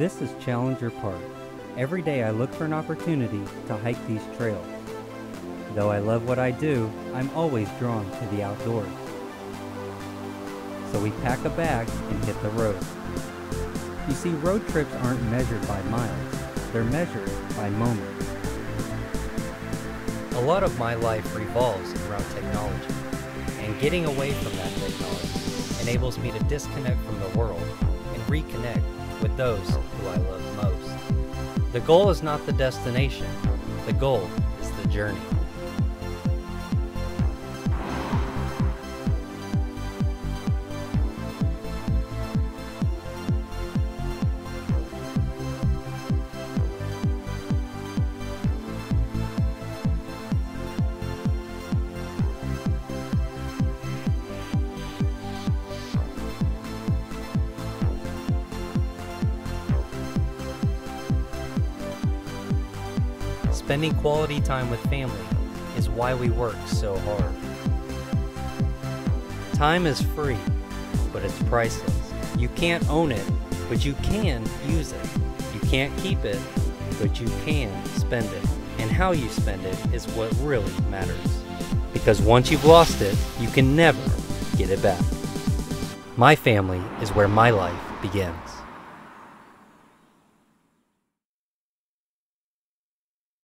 This is Challenger Park. Every day I look for an opportunity to hike these trails. Though I love what I do, I'm always drawn to the outdoors. So we pack a bag and hit the road. You see, road trips aren't measured by miles, they're measured by moments. A lot of my life revolves around technology, and getting away from that technology enables me to disconnect from the world and reconnect with those who I love most. The goal is not the destination, the goal is the journey. Spending quality time with family is why we work so hard. Time is free, but it's priceless. You can't own it, but you can use it. You can't keep it, but you can spend it. And how you spend it is what really matters. Because once you've lost it, you can never get it back. My family is where my life begins.